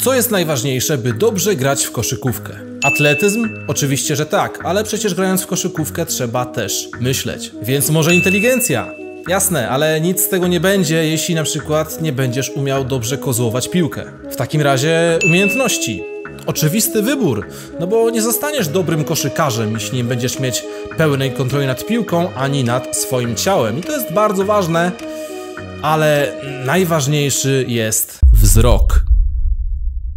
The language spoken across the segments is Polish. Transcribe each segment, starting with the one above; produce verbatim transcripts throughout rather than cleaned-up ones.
Co jest najważniejsze, by dobrze grać w koszykówkę? Atletyzm? Oczywiście, że tak, ale przecież grając w koszykówkę trzeba też myśleć. Więc może inteligencja? Jasne, ale nic z tego nie będzie, jeśli na przykład nie będziesz umiał dobrze kozłować piłkę. W takim razie umiejętności. Oczywisty wybór, no bo nie zostaniesz dobrym koszykarzem, jeśli nie będziesz mieć pełnej kontroli nad piłką, ani nad swoim ciałem. I to jest bardzo ważne, ale najważniejszy jest wzrok.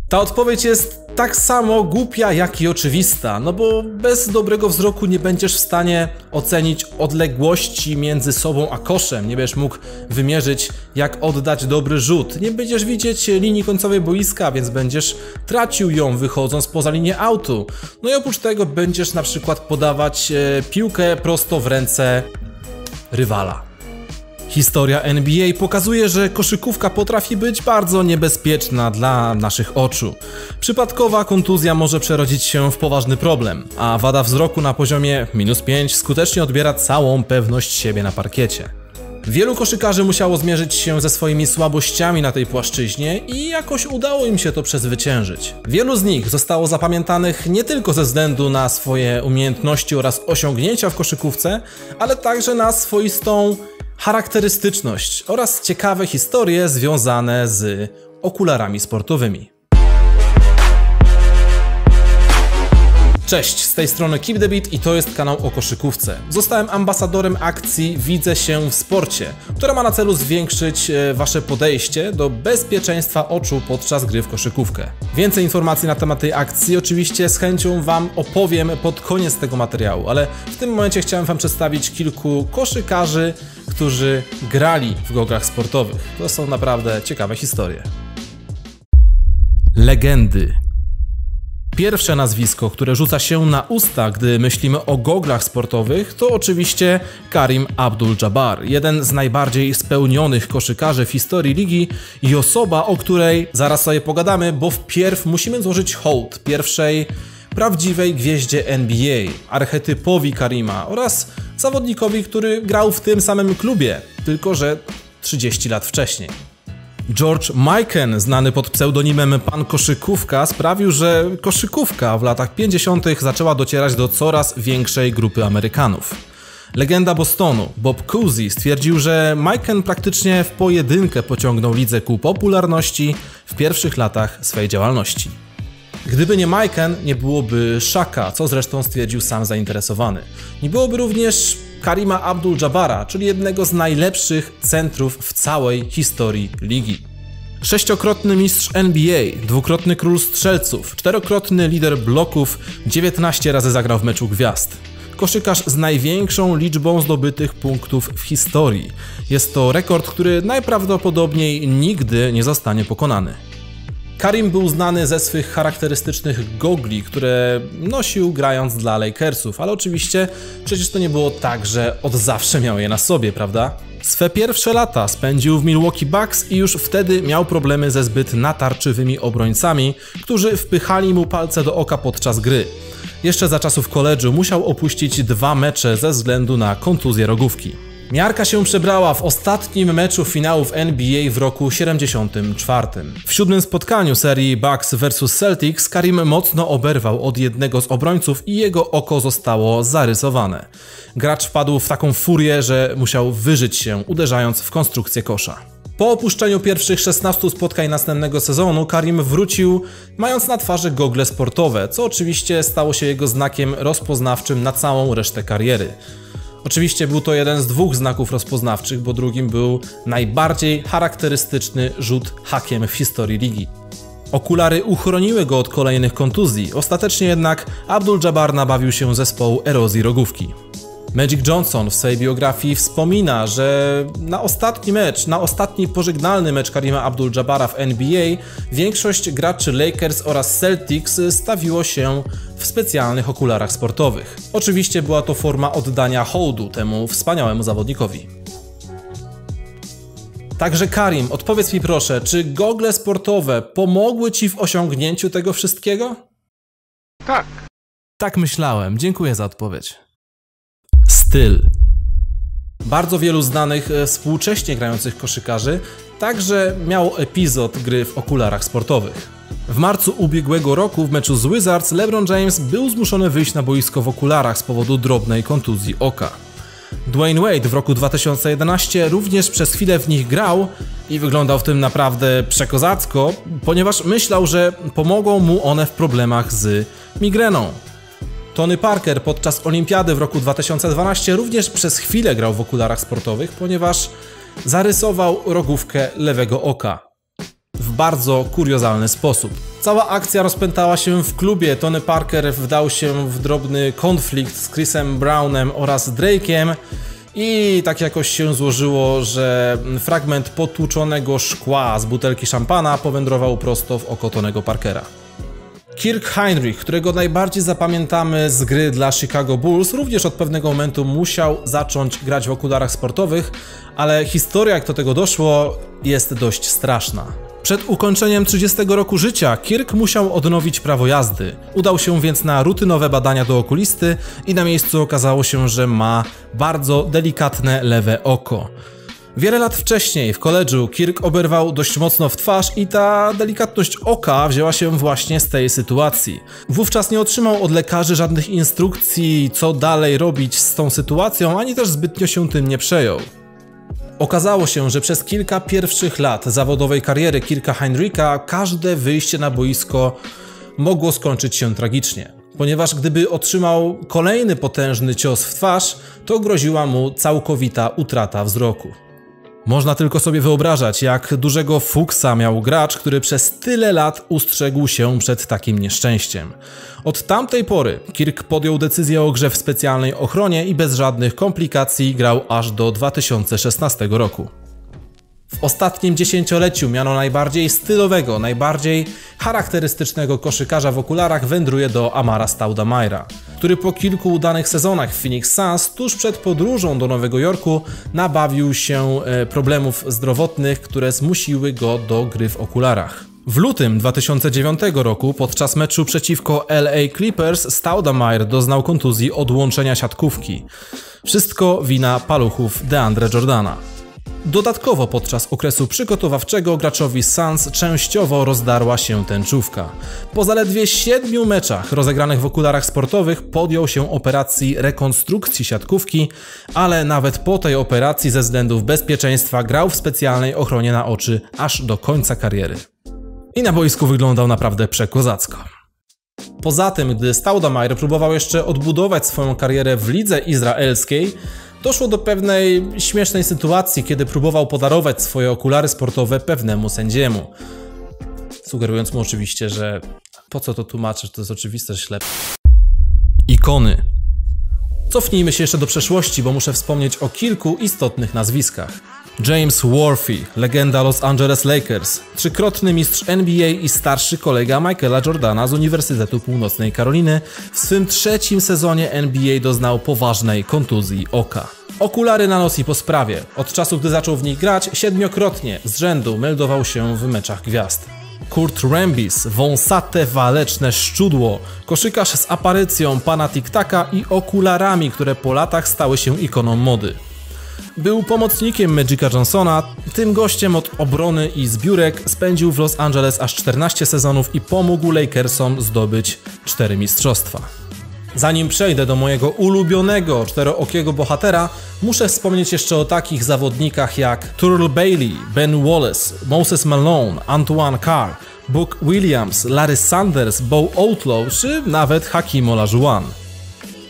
Ta odpowiedź jest tak samo głupia, jak i oczywista, no bo bez dobrego wzroku nie będziesz w stanie ocenić odległości między sobą a koszem, nie będziesz mógł wymierzyć, jak oddać dobry rzut, nie będziesz widzieć linii końcowej boiska, więc będziesz tracił ją, wychodząc poza linię autu. No i oprócz tego będziesz na przykład podawać piłkę prosto w ręce rywala. Historia N B A pokazuje, że koszykówka potrafi być bardzo niebezpieczna dla naszych oczu. Przypadkowa kontuzja może przerodzić się w poważny problem, a wada wzroku na poziomie minus pięć skutecznie odbiera całą pewność siebie na parkiecie. Wielu koszykarzy musiało zmierzyć się ze swoimi słabościami na tej płaszczyźnie i jakoś udało im się to przezwyciężyć. Wielu z nich zostało zapamiętanych nie tylko ze względu na swoje umiejętności oraz osiągnięcia w koszykówce, ale także na swoistą charakterystyczność oraz ciekawe historie związane z okularami sportowymi. Cześć, z tej strony KeepTheBeat i to jest kanał o koszykówce. Zostałem ambasadorem akcji Widzę się w sporcie, która ma na celu zwiększyć wasze podejście do bezpieczeństwa oczu podczas gry w koszykówkę. Więcej informacji na temat tej akcji oczywiście z chęcią wam opowiem pod koniec tego materiału, ale w tym momencie chciałem wam przedstawić kilku koszykarzy, którzy grali w goglach sportowych. To są naprawdę ciekawe historie. Legendy. Pierwsze nazwisko, które rzuca się na usta, gdy myślimy o goglach sportowych, to oczywiście Kareem Abdul-Jabbar, jeden z najbardziej spełnionych koszykarzy w historii ligi i osoba, o której zaraz sobie pogadamy, bo wpierw musimy złożyć hołd pierwszej prawdziwej gwieździe N B A, archetypowi Kareema oraz zawodnikowi, który grał w tym samym klubie, tylko że trzydzieści lat wcześniej. George Mikan, znany pod pseudonimem Pan Koszykówka, sprawił, że koszykówka w latach pięćdziesiątych zaczęła docierać do coraz większej grupy Amerykanów. Legenda Bostonu, Bob Cousy, stwierdził, że Mikan praktycznie w pojedynkę pociągnął lidze ku popularności w pierwszych latach swej działalności. Gdyby nie Mikan, nie byłoby Shaq'a, co zresztą stwierdził sam zainteresowany. Nie byłoby również Kareema Abdul-Jabbara, czyli jednego z najlepszych centrów w całej historii ligi. Sześciokrotny mistrz N B A, dwukrotny król strzelców, czterokrotny lider bloków, dziewiętnaście razy zagrał w meczu gwiazd. Koszykarz z największą liczbą zdobytych punktów w historii. Jest to rekord, który najprawdopodobniej nigdy nie zostanie pokonany. Kareem był znany ze swych charakterystycznych gogli, które nosił grając dla Lakersów, ale oczywiście przecież to nie było tak, że od zawsze miał je na sobie, prawda? Swe pierwsze lata spędził w Milwaukee Bucks i już wtedy miał problemy ze zbyt natarczywymi obrońcami, którzy wpychali mu palce do oka podczas gry. Jeszcze za czasów koledżu musiał opuścić dwa mecze ze względu na kontuzję rogówki. Miarka się przebrała w ostatnim meczu finałów N B A w roku siedemdziesiątym czwartym. W siódmym spotkaniu serii Bucks versus Celtics Kareem mocno oberwał od jednego z obrońców i jego oko zostało zarysowane. Gracz wpadł w taką furię, że musiał wyżyć się, uderzając w konstrukcję kosza. Po opuszczeniu pierwszych szesnastu spotkań następnego sezonu Kareem wrócił, mając na twarzy gogle sportowe, co oczywiście stało się jego znakiem rozpoznawczym na całą resztę kariery. Oczywiście był to jeden z dwóch znaków rozpoznawczych, bo drugim był najbardziej charakterystyczny rzut hakiem w historii ligi. Okulary uchroniły go od kolejnych kontuzji, ostatecznie jednak Abdul-Jabbar nabawił się zespołu erozji rogówki. Magic Johnson w swojej biografii wspomina, że na ostatni mecz, na ostatni pożegnalny mecz Kareema Abdul-Jabbara w N B A większość graczy Lakers oraz Celtics stawiło się w specjalnych okularach sportowych. Oczywiście była to forma oddania hołdu temu wspaniałemu zawodnikowi. Także Kareem, odpowiedz mi proszę, czy gogle sportowe pomogły ci w osiągnięciu tego wszystkiego? Tak. Tak myślałem, dziękuję za odpowiedź. Styl. Bardzo wielu znanych współcześnie grających koszykarzy także miało epizod gry w okularach sportowych. W marcu ubiegłego roku w meczu z Wizards LeBron James był zmuszony wyjść na boisko w okularach z powodu drobnej kontuzji oka. Dwyane Wade w roku dwa tysiące jedenastym również przez chwilę w nich grał i wyglądał w tym naprawdę przekozacko, ponieważ myślał, że pomogą mu one w problemach z migreną. Tony Parker podczas olimpiady w roku dwa tysiące dwunastym również przez chwilę grał w okularach sportowych, ponieważ zarysował rogówkę lewego oka w bardzo kuriozalny sposób. Cała akcja rozpętała się w klubie. Tony Parker wdał się w drobny konflikt z Chrisem Brownem oraz Drake'iem i tak jakoś się złożyło, że fragment potłuczonego szkła z butelki szampana powędrował prosto w oko Tonego Parkera. Kirk Hinrich, którego najbardziej zapamiętamy z gry dla Chicago Bulls, również od pewnego momentu musiał zacząć grać w okularach sportowych, ale historia, jak do tego doszło, jest dość straszna. Przed ukończeniem trzydziestego roku życia Kirk musiał odnowić prawo jazdy. Udał się więc na rutynowe badania do okulisty i na miejscu okazało się, że ma bardzo delikatne lewe oko. Wiele lat wcześniej w koledżu Kirk oberwał dość mocno w twarz i ta delikatność oka wzięła się właśnie z tej sytuacji. Wówczas nie otrzymał od lekarzy żadnych instrukcji, co dalej robić z tą sytuacją, ani też zbytnio się tym nie przejął. Okazało się, że przez kilka pierwszych lat zawodowej kariery Kirka Hinricha każde wyjście na boisko mogło skończyć się tragicznie, ponieważ gdyby otrzymał kolejny potężny cios w twarz, to groziła mu całkowita utrata wzroku. Można tylko sobie wyobrażać, jak dużego fuksa miał gracz, który przez tyle lat ustrzegł się przed takim nieszczęściem. Od tamtej pory Kirk podjął decyzję o grze w specjalnej ochronie i bez żadnych komplikacji grał aż do dwa tysiące szesnastego roku. W ostatnim dziesięcioleciu miano najbardziej stylowego, najbardziej charakterystycznego koszykarza w okularach wędruje do Amara Stoudemire'a, który po kilku udanych sezonach w Phoenix Suns tuż przed podróżą do Nowego Jorku nabawił się problemów zdrowotnych, które zmusiły go do gry w okularach. W lutym dwa tysiące dziewiątego roku podczas meczu przeciwko L A Clippers Stoudemire doznał kontuzji odłączenia siatkówki. Wszystko wina paluchów DeAndre Jordana. Dodatkowo podczas okresu przygotowawczego graczowi Suns częściowo rozdarła się tęczówka. Po zaledwie siedmiu meczach rozegranych w okularach sportowych podjął się operacji rekonstrukcji siatkówki, ale nawet po tej operacji ze względów bezpieczeństwa grał w specjalnej ochronie na oczy aż do końca kariery. I na boisku wyglądał naprawdę przekozacko. Poza tym, gdy Stoudemire próbował jeszcze odbudować swoją karierę w lidze izraelskiej, doszło do pewnej śmiesznej sytuacji, kiedy próbował podarować swoje okulary sportowe pewnemu sędziemu. Sugerując mu oczywiście, że po co to tłumaczysz, to jest oczywiste ślepy. Ikony. Cofnijmy się jeszcze do przeszłości, bo muszę wspomnieć o kilku istotnych nazwiskach. James Worthy, legenda Los Angeles Lakers, trzykrotny mistrz N B A i starszy kolega Michaela Jordana z Uniwersytetu Północnej Karoliny, w swym trzecim sezonie N B A doznał poważnej kontuzji oka. Okulary nanosi po sprawie. Od czasu, gdy zaczął w nich grać, siedmiokrotnie z rzędu meldował się w meczach gwiazd. Kurt Rambis, wąsate, waleczne szczudło, koszykarz z aparycją pana Tiktaka i okularami, które po latach stały się ikoną mody. Był pomocnikiem Magica Johnsona, tym gościem od obrony i zbiórek spędził w Los Angeles aż czternaście sezonów i pomógł Lakersom zdobyć cztery mistrzostwa. Zanim przejdę do mojego ulubionego czterookiego bohatera, muszę wspomnieć jeszcze o takich zawodnikach jak Turl Bailey, Ben Wallace, Moses Malone, Antoine Carr, Book Williams, Larry Sanders, Bo Outlaw czy nawet Hakeem Olajuwon.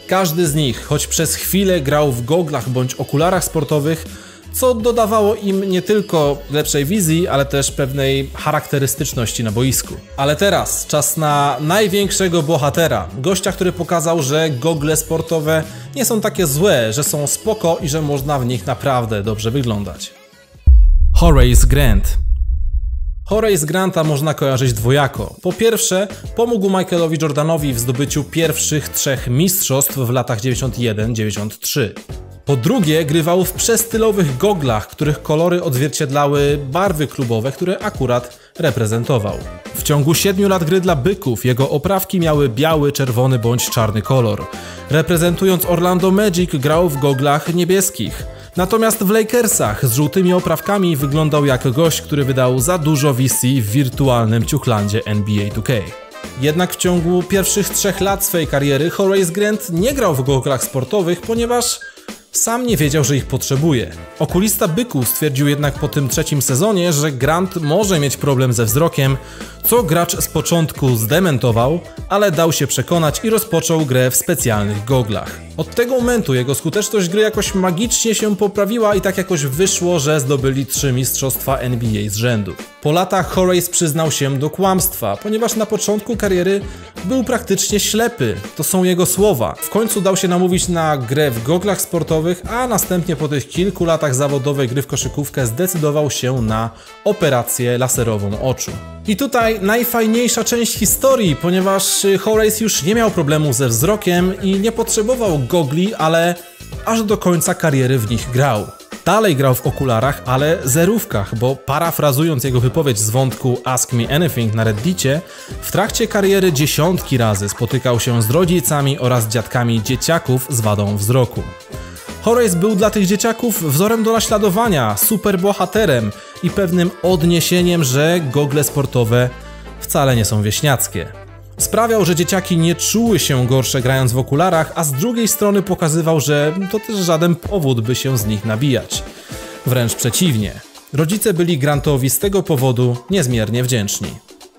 Każdy z nich, choć przez chwilę grał w goglach bądź okularach sportowych, co dodawało im nie tylko lepszej wizji, ale też pewnej charakterystyczności na boisku. Ale teraz czas na największego bohatera, gościa, który pokazał, że gogle sportowe nie są takie złe, że są spoko i że można w nich naprawdę dobrze wyglądać. Horace Grant. Horace Granta można kojarzyć dwojako. Po pierwsze, pomógł Michaelowi Jordanowi w zdobyciu pierwszych trzech mistrzostw w latach dziewięćdziesiątym pierwszym do dziewięćdziesiątego trzeciego. Po drugie, grywał w przestylowych goglach, których kolory odzwierciedlały barwy klubowe, które akurat reprezentował. W ciągu siedmiu lat gry dla Byków jego oprawki miały biały, czerwony bądź czarny kolor. Reprezentując Orlando Magic grał w goglach niebieskich. Natomiast w Lakersach z żółtymi oprawkami wyglądał jak gość, który wydał za dużo V C w wirtualnym ciuchlandzie N B A two K. Jednak w ciągu pierwszych trzech lat swojej kariery Horace Grant nie grał w goglach sportowych, ponieważ sam nie wiedział, że ich potrzebuje. Okulista byku stwierdził jednak po tym trzecim sezonie, że Grant może mieć problem ze wzrokiem, co gracz z początku zdementował, ale dał się przekonać i rozpoczął grę w specjalnych goglach. Od tego momentu jego skuteczność gry jakoś magicznie się poprawiła i tak jakoś wyszło, że zdobyli trzy mistrzostwa N B A z rzędu. Po latach Horace przyznał się do kłamstwa, ponieważ na początku kariery był praktycznie ślepy. To są jego słowa. W końcu dał się namówić na grę w goglach sportowych, a następnie po tych kilku latach zawodowej gry w koszykówkę zdecydował się na operację laserową oczu. I tutaj najfajniejsza część historii, ponieważ Horace już nie miał problemu ze wzrokiem i nie potrzebował gogli, ale aż do końca kariery w nich grał. Dalej grał w okularach, ale zerówkach, bo parafrazując jego wypowiedź z wątku Ask Me Anything na Reddicie, w trakcie kariery dziesiątki razy spotykał się z rodzicami oraz dziadkami dzieciaków z wadą wzroku. Horace był dla tych dzieciaków wzorem do naśladowania, superbohaterem i pewnym odniesieniem, że gogle sportowe wcale nie są wieśniackie. Sprawiał, że dzieciaki nie czuły się gorsze grając w okularach, a z drugiej strony pokazywał, że to też żaden powód, by się z nich nabijać. Wręcz przeciwnie. Rodzice byli Grantowi z tego powodu niezmiernie wdzięczni.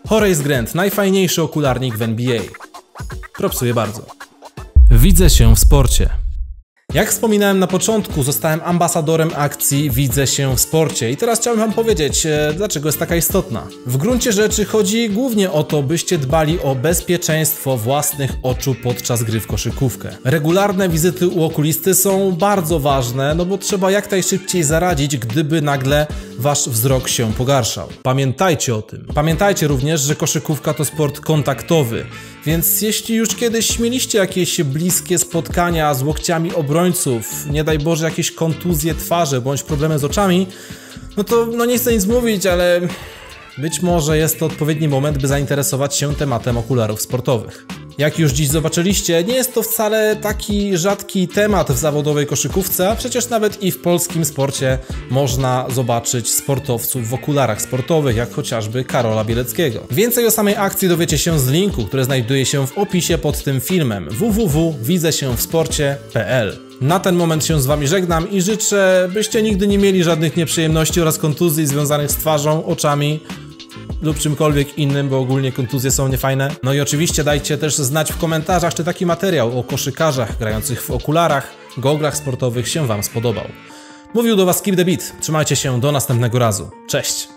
Horace Grant, najfajniejszy okularnik w N B A. Propsuję bardzo. Widzę się w sporcie. Jak wspominałem na początku, zostałem ambasadorem akcji Widzę się w sporcie i teraz chciałbym wam powiedzieć, e, dlaczego jest taka istotna. W gruncie rzeczy chodzi głównie o to, byście dbali o bezpieczeństwo własnych oczu podczas gry w koszykówkę. Regularne wizyty u okulisty są bardzo ważne, no bo trzeba jak najszybciej zaradzić, gdyby nagle wasz wzrok się pogarszał. Pamiętajcie o tym. Pamiętajcie również, że koszykówka to sport kontaktowy, więc jeśli już kiedyś mieliście jakieś bliskie spotkania z łokciami obrońców, nie daj Boże jakieś kontuzje twarzy bądź problemy z oczami, no to no nie chcę nic mówić, ale być może jest to odpowiedni moment, by zainteresować się tematem okularów sportowych. Jak już dziś zobaczyliście, nie jest to wcale taki rzadki temat w zawodowej koszykówce, a przecież nawet i w polskim sporcie można zobaczyć sportowców w okularach sportowych, jak chociażby Karola Bieleckiego. Więcej o samej akcji dowiecie się z linku, który znajduje się w opisie pod tym filmem w w w kropka widzę się w sporcie kropka p l. Na ten moment się z wami żegnam i życzę, byście nigdy nie mieli żadnych nieprzyjemności oraz kontuzji związanych z twarzą, oczami lub czymkolwiek innym, bo ogólnie kontuzje są niefajne. No i oczywiście dajcie też znać w komentarzach, czy taki materiał o koszykarzach grających w okularach, goglach sportowych się wam spodobał. Mówił do was KeepTheBeat. Trzymajcie się, do następnego razu. Cześć!